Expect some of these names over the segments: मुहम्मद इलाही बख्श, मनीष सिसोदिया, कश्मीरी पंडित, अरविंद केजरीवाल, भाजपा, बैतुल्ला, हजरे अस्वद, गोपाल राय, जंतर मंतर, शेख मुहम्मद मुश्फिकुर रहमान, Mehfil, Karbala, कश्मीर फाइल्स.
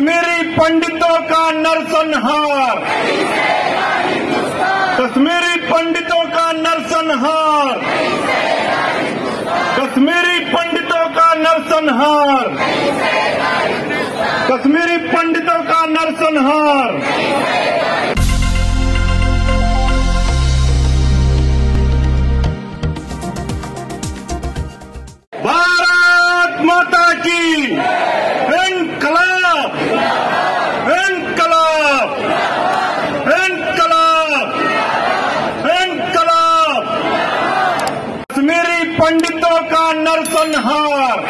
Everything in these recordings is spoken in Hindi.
कश्मीरी पंडितों का नरसंहार, कश्मीरी पंडितों का नरसंहार, कश्मीरी पंडितों का नरसंहार, कश्मीरी पंडितों का नरसंहार। पंडितों का नरसंहार,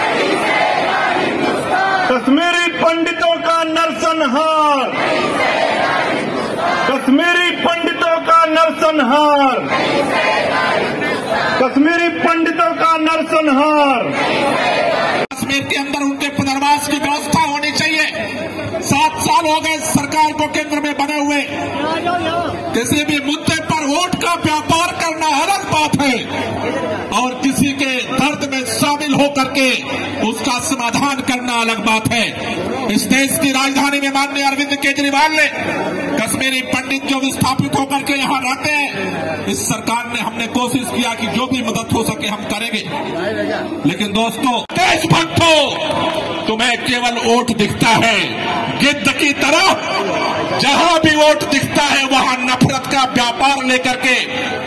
कश्मीरी पंडितों का नरसंहार, कश्मीरी पंडितों का नरसंहार, कश्मीरी पंडितों का नरसंहार। कश्मीर के अंदर उनके पुनर्वास की व्यवस्था होनी चाहिए। 7 साल हो गए सरकार को केंद्र में बने हुए। किसी भी मुद्दे पर वोट का व्यापार करना अलग बात है और किसी के दर्द में शामिल होकर के उसका समाधान करना अलग बात है। इस देश की राजधानी में माननीय अरविंद केजरीवाल ने कश्मीरी पंडित जो विस्थापित होकर के यहाँ रहते हैं, इस सरकार ने हमने कोशिश किया कि जो भी मदद हो सके हम करेंगे। लेकिन दोस्तों, देशभक्तों, तुम्हें केवल वोट दिखता है, गिद्ध की तरह जहाँ भी वोट दिखता है वहाँ नफरत का व्यापार लेकर के,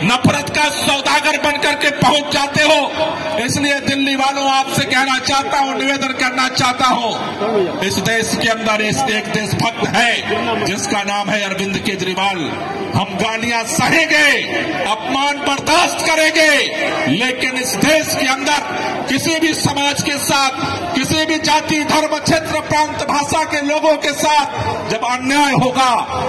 नफरत का सौदागर बनकर के पहुंच जाते हो। इसलिए दिल्ली वालों, आपसे कहना चाहता हूं, निवेदन करना चाहता हूं, इस देश के अंदर एक देशभक्त है जिसका नाम है अरविंद केजरीवाल। हम गालियां सहेंगे, अपमान बर्दाश्त करेंगे, लेकिन इस देश के अंदर किसी भी समाज के साथ, किसी भी जाति, धर्म, क्षेत्र, प्रांत, भाषा के लोगों के साथ जब अन्याय होगा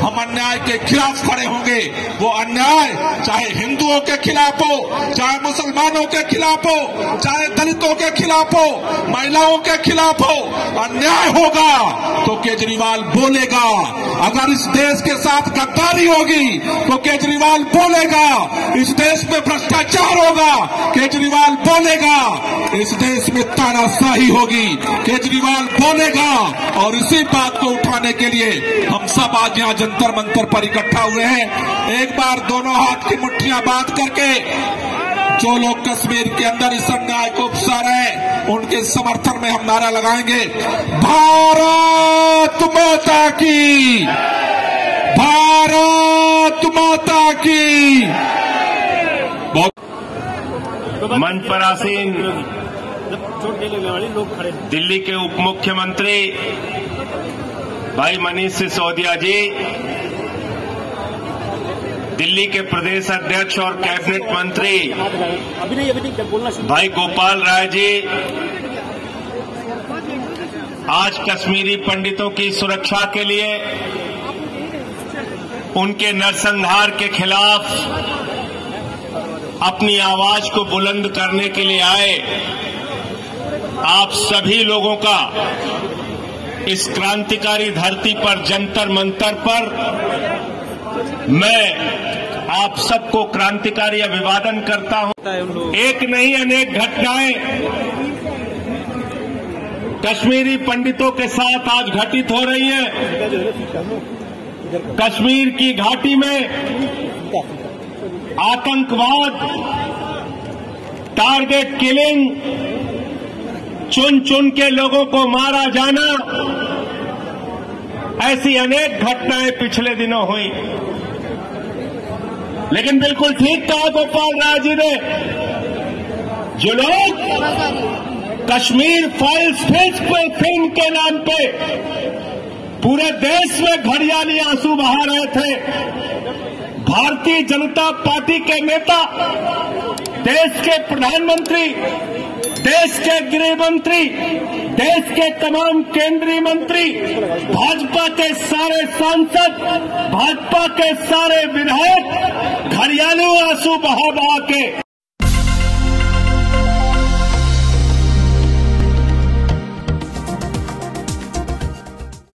हम अन्याय के खिलाफ खड़े होंगे। वो अन्याय चाहे हिंदुओं के खिलाफ हो, चाहे मुसलमानों के खिलाफ हो, चाहे दलितों के खिलाफ हो, महिलाओं के खिलाफ हो, अन्याय होगा तो केजरीवाल बोलेगा। अगर इस देश के साथ गद्दारी होगी तो केजरीवाल बोलेगा। इस देश में भ्रष्टाचार होगा, केजरीवाल बोलेगा। इस देश में तानाशाही होगी, केजरीवाल बोलेगा। और इसी बात को उठाने के लिए हम सब आज यहाँ जंतर मंतर पर इकट्ठा हुए हैं। एक बार दोनों हाथ की मुट्ठियां बांध करके जो लोग कश्मीर के अंदर इस अन्याय को उपसा रहे हैं उनके समर्थन में हम नारा लगाएंगे, भारत माता की, भारत माता की। मंच पर आसीन दिल्ली के उप मुख्यमंत्री भाई मनीष सिसोदिया जी, दिल्ली के प्रदेश अध्यक्ष और कैबिनेट मंत्री भाई गोपाल राय जी, आज कश्मीरी पंडितों की सुरक्षा के लिए, उनके नरसंहार के खिलाफ अपनी आवाज को बुलंद करने के लिए आए आप सभी लोगों का इस क्रांतिकारी धरती पर, जंतर मंतर पर, मैं आप सबको क्रांतिकारी अभिवादन करता हूं। एक नहीं, अनेक घटनाएं कश्मीरी पंडितों के साथ आज घटित हो रही हैं। कश्मीर की घाटी में आतंकवाद, टारगेट किलिंग, चुन चुन के लोगों को मारा जाना, ऐसी अनेक घटनाएं पिछले दिनों हुई। लेकिन बिल्कुल ठीक कहा गोपाल राय जी ने, जो लोग कश्मीर फाइल्स फिल्म के नाम पे पूरे देश में घड़ियाली आंसू बहा रहे थे, भारतीय जनता पार्टी के नेता, देश के प्रधानमंत्री, देश के गृहमंत्री, देश के तमाम केंद्रीय मंत्री, भाजपा के सारे सांसद, भाजपा के सारे विधायक घड़ियालू आंसू बहा बहा के